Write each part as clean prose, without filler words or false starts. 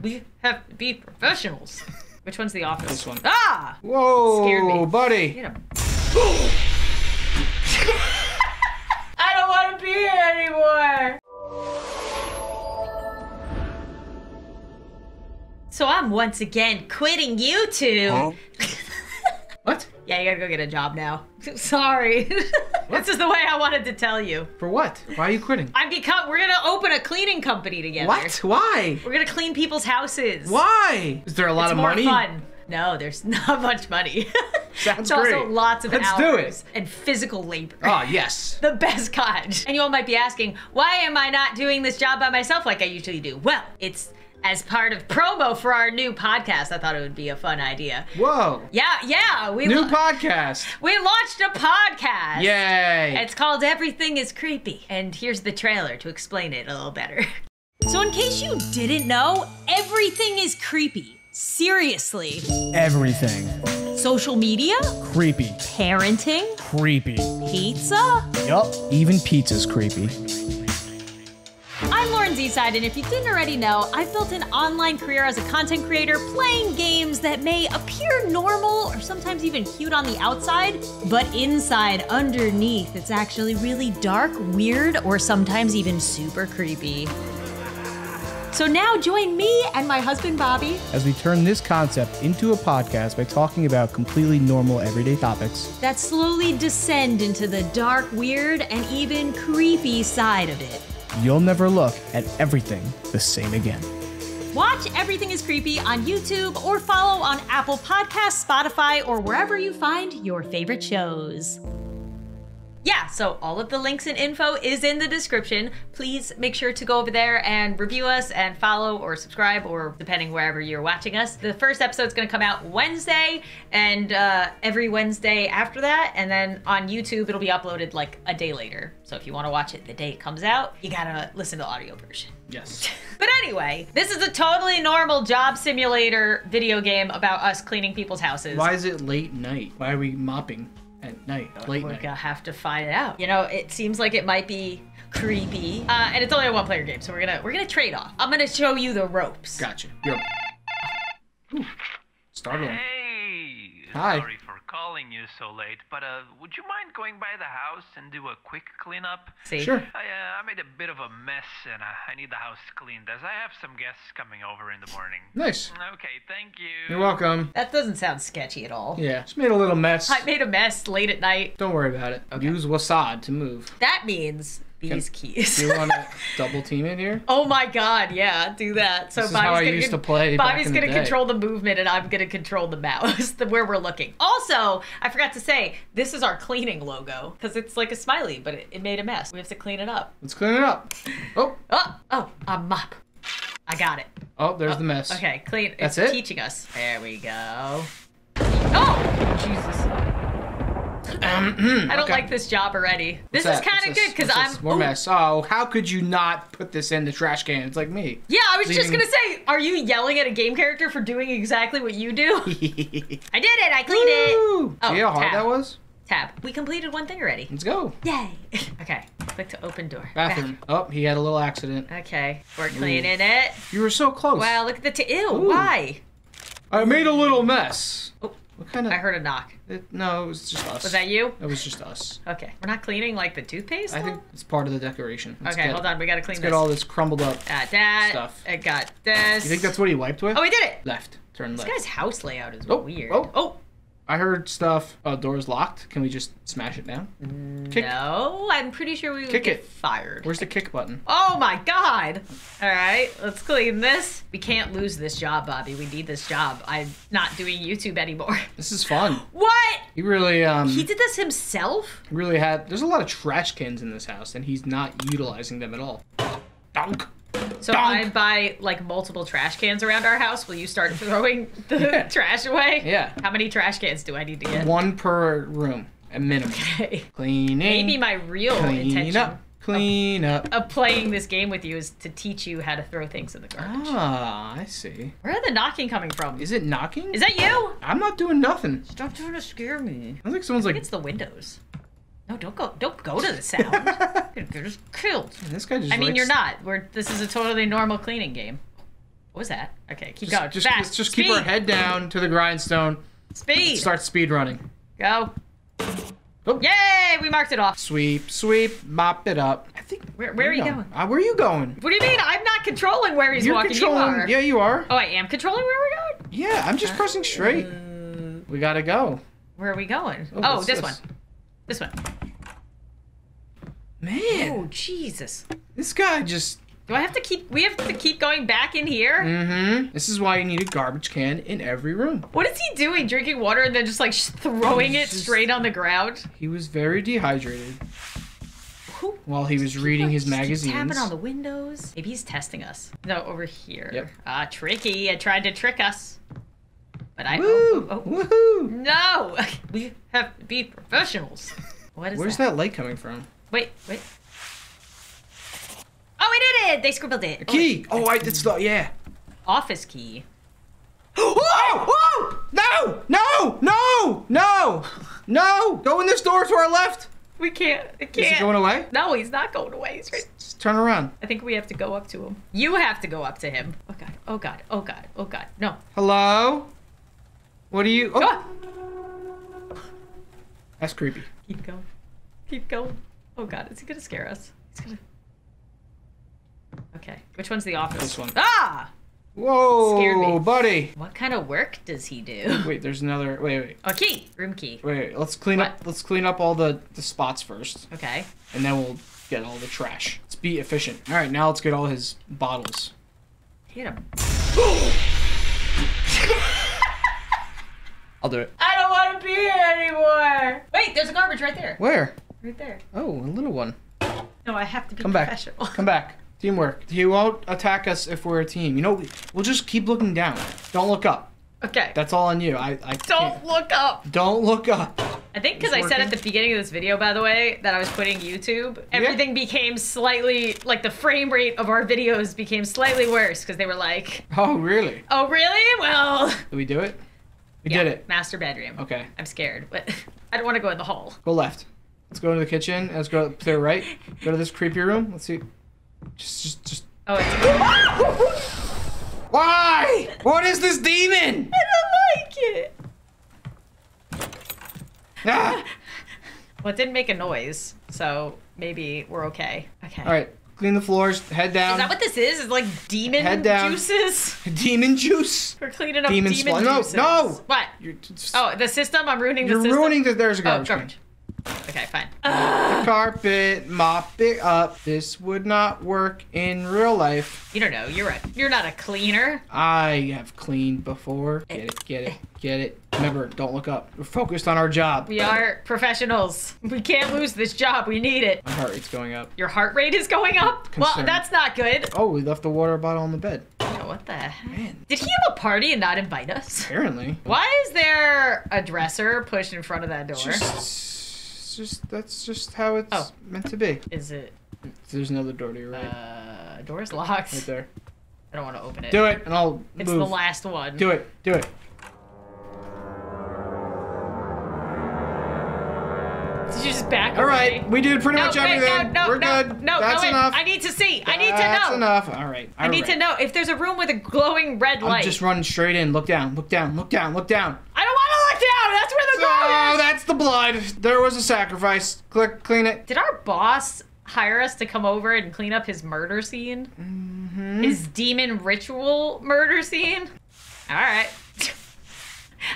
We have to be professionals. Which one's The Office? This one. Ah! Whoa, scared me. Buddy. You know. I don't want to be here anymore. So I'm once again quitting YouTube. Huh? What? Yeah, you gotta go get a job now. Sorry. This is the way I wanted to tell you. For what? Why are you quitting? We're gonna open a cleaning company together. What? Why? We're gonna clean people's houses. Why? Is there a lot of money? It's more fun. No, there's not much money. Sounds great. It's also lots of hours and physical labor. Oh, yes. The best kind. And you all might be asking, why am I not doing this job by myself like I usually do? Well, it's as part of promo for our new podcast. I thought it would be a fun idea. Whoa. Yeah. New podcast. We launched a podcast. Yay. It's called Everything is Creepy. And here's the trailer to explain it a little better. So in case you didn't know, everything is creepy. Seriously. Everything. Social media? Creepy. Parenting? Creepy. Pizza? Yup. Even pizza's creepy. I'm Lauren ZSide, and if you didn't already know, I've built an online career as a content creator playing games that may appear normal or sometimes even cute on the outside, but inside, underneath, it's actually really dark, weird, or sometimes even super creepy. So now join me and my husband, Bobby, as we turn this concept into a podcast by talking about completely normal everyday topics that slowly descend into the dark, weird, and even creepy side of it. You'll never look at everything the same again. Watch Everything is Creepy on YouTube or follow on Apple Podcasts, Spotify, or wherever you find your favorite shows. Yeah, so all of the links and info is in the description. Please make sure to go over there and review us and follow or subscribe, or depending wherever you're watching us. The first episode's gonna come out Wednesday, and every Wednesday after that, and then on YouTube it'll be uploaded like a day later. So if you wanna watch it the day it comes out, you gotta listen to the audio version. Yes. But anyway, this is a totally normal job simulator video game about us cleaning people's houses. Why is it late night? Why are we mopping? At night, late night. We're gonna have to find it out. You know, it seems like it might be creepy, and it's only a one-player game, so we're gonna trade off. I'm gonna show you the ropes. Gotcha. Yep. Startling. Hey. Hi. Sorry for calling you so late, but would you mind going by the house and do a quick cleanup? See? Sure. I made a bit of a mess, and I need the house cleaned as I have some guests coming over in the morning. Nice. Okay, thank you. You're welcome. That doesn't sound sketchy at all. Yeah, just made a little mess. I made a mess late at night. Don't worry about it. Okay. Use WASD to move. That means these keys. Do you want to double team in here? Oh my god, yeah, do that. So this is how I used to play. Bobby's going to control the movement and I'm going to control the mouse, where we're looking. Also, I forgot to say, this is our cleaning logo because it's like a smiley, but it made a mess. We have to clean it up. Let's clean it up. Oh, a mop. I got it. Oh, there's the mess. Okay, clean. That's it? Teaching us. There we go. Oh, Jesus. I don't like this job already. This is kind of good because I'm more mess. Oh, how could you not put this in the trash can? It's like me. Yeah, I was just gonna say, are you yelling at a game character for doing exactly what you do? I did it. I cleaned it. Oh, see how hard that was? Tab. We completed one thing already. Let's go. Yay. Okay. Click to open door. Bathroom. Oh, he had a little accident. Okay. We're cleaning it. You were so close. Wow, look at the ew. Ooh. Why? I made a little mess. Oh. What kind of... I heard a knock. No, it was just us. Was that you? It was just us. Okay. We're not cleaning, like, the toothpaste? I think it's part of the decoration. Okay, hold on. We gotta clean this. Let's get all this crumbled up stuff. I got this. You think that's what he wiped with? Oh, he did it! Left. Turn left. This guy's house layout is weird. Oh! I heard stuff. Oh, door's locked. Can we just smash it down? Kick. No, I'm pretty sure we would get fired. Where's the kick button? Oh my god! All right, let's clean this. We can't lose this job, Bobby. We need this job. I'm not doing YouTube anymore. This is fun. What? He really, he did this himself? Really had, there's a lot of trash cans in this house and he's not utilizing them at all. Donk. So if I buy like multiple trash cans around our house, will you start throwing the trash away? Yeah. How many trash cans do I need to get? One per room, a minimum. Okay. Cleaning. Maybe my real intention of playing this game with you is to teach you how to throw things in the garbage. Ah, I see. Where are the knocking coming from? Is it knocking? Is that you? I'm not doing nothing. Stop trying to scare me. I think someone's I think it's the windows. No, don't go to the sound. You're just killed. Man, this guy just I mean, you're not. This is a totally normal cleaning game. What was that? Okay, keep going. Just keep our head down to the grindstone. Speed. Start speed running. Go. Oh. Yay! We marked it off. Sweep, sweep, mop it up. I think. Where are you going? Where are you going? What do you mean? I'm not controlling where he's walking. You are. Yeah, you are. Oh, I am controlling where we're going? Yeah, I'm just pressing straight. We gotta go. Where are we going? Oh, this one. Man. Oh, Jesus. This guy just... Do I have to keep... We have to keep going back in here? Mm-hmm. This is why you need a garbage can in every room. What is he doing? Drinking water and then just, like, throwing it straight on the ground? He was very dehydrated. Who? While he was reading his magazines. Tapping on the windows. Maybe he's testing us. No, over here. Yep. Ah, tricky. I tried to trick us. But I... Woo! Oh, oh. Woohoo! No! We have to be professionals. What is Where's that light coming from? Wait, wait. Oh, we did it! They scribbled it. A key! Oh, I did so, yeah. Office key. Whoa! Whoa! No! No! No! No! No! Go in this door to our left! We can't. It can't. Is he going away? No, he's not going away. He's right. Just turn around. I think we have to go up to him. You have to go up to him. Oh, God. Oh, God. Oh, God. Oh, God. No. Hello? What are you? Oh. That's creepy. Keep going. Keep going. Oh, God. Is he going to scare us? He's going to... Okay. Which one's the office? This one. Ah! Whoa, scared me. Buddy. What kind of work does he do? Wait, there's another... Wait, wait. A key. Room key. Wait, wait. Let's clean up. Let's clean up all the spots first. Okay. And then we'll get all the trash. Let's be efficient. All right, now let's get all his bottles. Hit him. I'll do it. I don't want to be here anymore. Wait, there's a garbage right there. Where? Right there. Oh, a little one. No, I have to be professional. Come back. Come back. Teamwork. He won't attack us if we're a team. You know, we'll just keep looking down. Don't look up. Okay. That's all on you. I don't look up. Don't look up. I think because I said at the beginning of this video, by the way, that I was quitting YouTube, everything became slightly, like the frame rate of our videos became slightly worse because they were like... Oh, really? Oh, really? Well... Did we do it? We did it. Master bedroom. Okay. I'm scared, but I don't want to go in the hole. Go left. Let's go into the kitchen. Let's go to the right. Go to this creepy room. Let's see. Just. Oh, it's... Why? What is this demon? I don't like it. Ah. Well, it didn't make a noise, so maybe we're okay. Okay. All right. Clean the floors. Head down. Is that what this is? It's like demon juices? Demon juice? We're cleaning up demon juices. No, no. What? Oh, the system? I'm ruining the system? You're ruining the... There's a garbage. Oh, garbage. Okay, fine. The carpet, mop it up. This would not work in real life. You don't know. You're right. You're not a cleaner. I have cleaned before. Get it, get it, get it. Remember, don't look up. We're focused on our job. We are professionals. We can't lose this job. We need it. My heart rate's going up. Your heart rate is going up? Concerned. Well, that's not good. Oh, we left the water bottle on the bed. Oh, what the heck? Man. Did he have a party and not invite us? Apparently. Why is there a dresser pushed in front of that door? That's just how it's meant to be. Is it? There's another door to your right. Door's locked. Right there. I don't want to open it. Do it, and I'll move. It's the last one. Do it. Do it. Did you just back away? All right, we did pretty much everything. No, no, we're good. No, that's enough. I need to see. I need to know. That's enough. All right. I need to know if there's a room with a glowing red light. I'm just running straight in. Look down. Look down. Look down. Look down. I don't want to. Down. That's where the blood is. Oh, that's the blood. There was a sacrifice. Click, clean it. Did our boss hire us to come over and clean up his murder scene? Mm-hmm. His demon ritual murder scene? All right.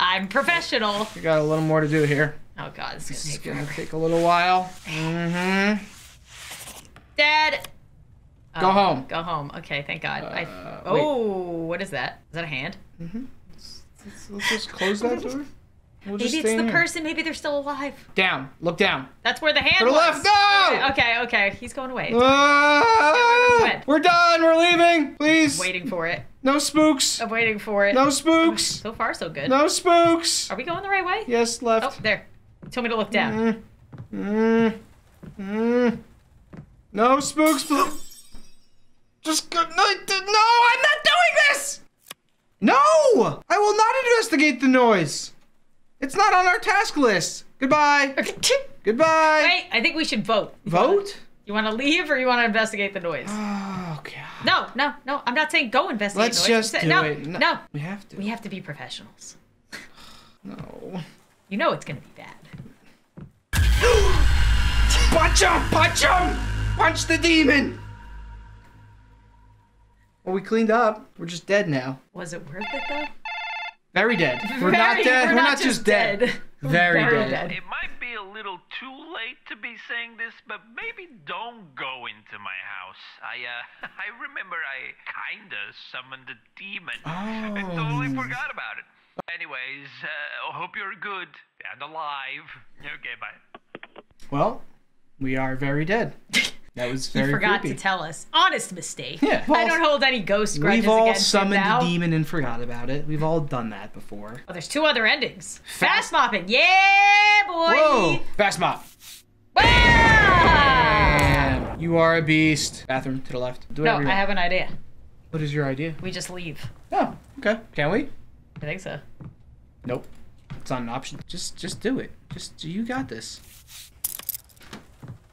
I'm professional. We got a little more to do here. Oh, God. This is going to take a little while. Mm-hmm. Dad. Go home. Go home. Okay, thank God. What is that? Is that a hand? Mm-hmm. Let's just close that door. We'll maybe it's the person. Maybe they're still alive. Down. Look down. That's where the hand was. To the left. No! Okay, okay. He's going away. We're done. We're leaving. Please. I'm waiting for it. No spooks. I'm waiting for it. No spooks. So far, so good. No spooks. Are we going the right way? Yes, left. Oh, there. You told me to look down. No spooks. Just good night. No, I'm not doing this! No! I will not investigate the noise. It's not on our task list. Goodbye. Goodbye. Wait, I think we should vote. Vote? You want to leave or you want to investigate the noise? Oh, God. No. I'm not saying go investigate. Let's just do it. No. We have to. We have to be professionals. No. You know it's gonna be bad. Punch him! Punch him! Punch the demon! Well, we cleaned up. We're just dead now. Was it worth it though? Very dead. We're not dead. We're not just dead. Very dead. It might be a little too late to be saying this, but maybe don't go into my house. I remember I kinda summoned a demon. Oh. I totally forgot about it. Anyways, I hope you're good and alive. Okay, bye. Well, we are very dead. That was very creepy. You forgot to tell us. Honest mistake. Yeah. Well, I don't hold any ghost grudges against you now. We've all summoned the demon and forgot about it. We've all done that before. Oh, there's two other endings. Fast mopping. Yeah, boy. Whoa. Fast mop. Bam! You are a beast. Bathroom to the left. Do whatever you want. I have an idea. What is your idea? We just leave. Oh, okay. Can we? I think so. Nope. It's not an option. Just do it. Just, you got this.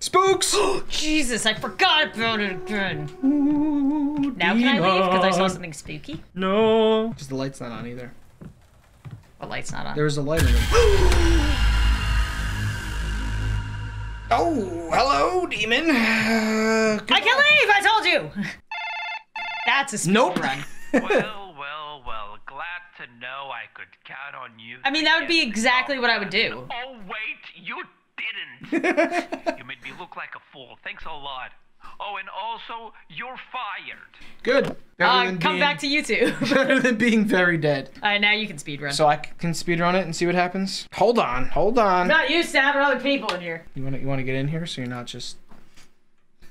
Spooks! Jesus, I forgot about it again. Ooh, now can I leave? Because I saw something spooky? No. Because the light's not on either. What light's not on? There's a light in there. Oh, hello, demon. I can leave, I told you. That's a spook run. Well, glad to know I could count on you. I mean, that would be exactly what I would do. Oh, wait, you didn't. You made me look like a fool. Thanks a lot. Oh, and also, you're fired. Good. Come back to YouTube. Better than being very dead. Now you can speedrun. So I can speedrun it and see what happens? Hold on. Hold on. I'm not used to having other people in here. You want to get in here so you're not just...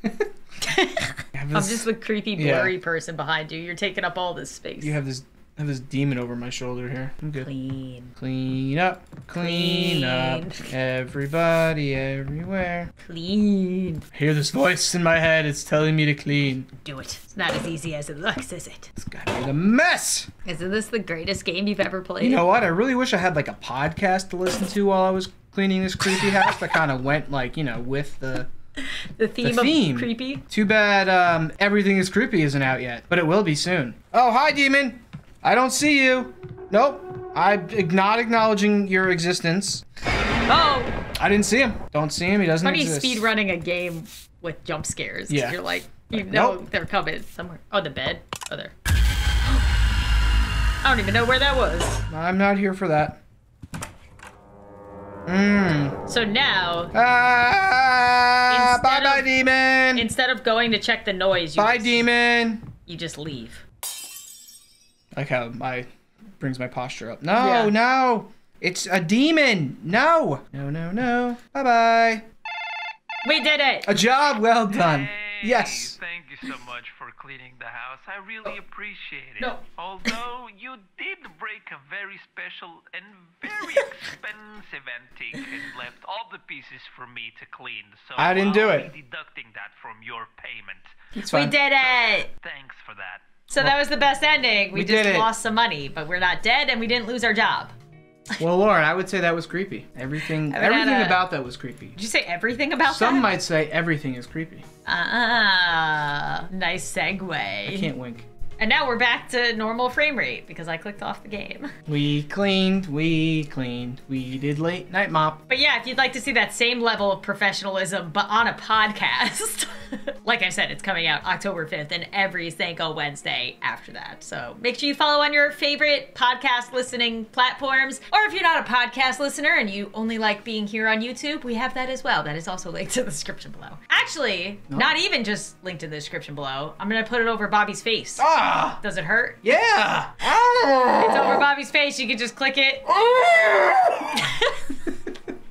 I'm just the creepy, blurry person behind you. You're taking up all this space. You have this... I have this demon over my shoulder here. I'm good. Clean up. Everybody, everywhere. Clean. I hear this voice in my head. It's telling me to clean. Do it. It's not as easy as it looks, is it? It's gotta be a mess. Isn't this the greatest game you've ever played? You know what? I really wish I had like a podcast to listen to while I was cleaning this creepy house. That kind of went like, you know, with the theme of creepy. Too bad Everything is Creepy isn't out yet, but it will be soon. Oh, hi, demon. I don't see you. Nope. I'm not acknowledging your existence. Oh. I didn't see him. Don't see him. He doesn't exist. Funny speedrunning a game with jump scares. Yeah. You're like, you know they're coming somewhere. Oh, the bed. Oh, there. I don't even know where that was. I'm not here for that. So now. Bye, demon. Instead of going to check the noise. Bye, demon. You just leave. Like how my brings my posture up. No, it's a demon. No. Bye bye. We did it. A job well done. Hey, yes. Thank you so much for cleaning the house. I really appreciate it. No. Although you did break a very special and very expensive antique and left all the pieces for me to clean. So I didn't do it. Deducting that from your payment. It's fine. We did it. So, thanks for that. So that was the best ending. We just lost some money, but we're not dead and we didn't lose our job. Well, Lauren, I would say that was creepy. Everything about that was creepy. Did you say everything about that? Some might say everything is creepy. Ah, nice segue. I can't wink. And now we're back to normal frame rate because I clicked off the game. We cleaned. We did Late Night Mop. But yeah, if you'd like to see that same level of professionalism, but on a podcast, like I said, it's coming out October 5th and every single Wednesday after that. So make sure you follow on your favorite podcast listening platforms. Or if you're not a podcast listener and you only like being here on YouTube, we have that as well. That is also linked in the description below. Actually, not even just linked in the description below. I'm going to put it over Bobby's face. Ah! Does it hurt? Yeah. It's over Bobby's face. You can just click it.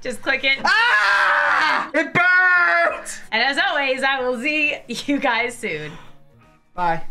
Just click it. Ah! It burns! And as always, I will see you guys soon. Bye.